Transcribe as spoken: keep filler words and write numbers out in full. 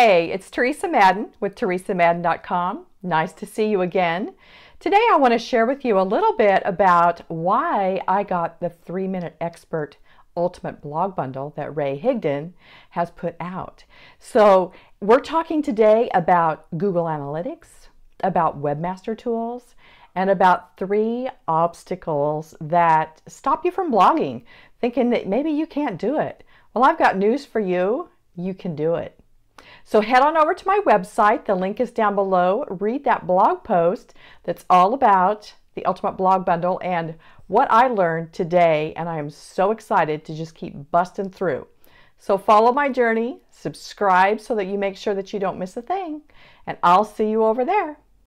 Hey, it's Teresa Madden with Teresa Madden dot com. Nice to see you again. Today I want to share with you a little bit about why I got the three minute Expert Ultimate Blog Bundle that Ray Higdon has put out. So we're talking today about Google Analytics, about Webmaster Tools, and about three obstacles that stop you from blogging, thinking that maybe you can't do it. Well, I've got news for you. You can do it. So head on over to my website. The link is down below. Read that blog post that's all about the Ultimate Blog Bundle and what I learned today, and I am so excited to just keep busting through. So follow my journey, subscribe so that you make sure that you don't miss a thing, and I'll see you over there.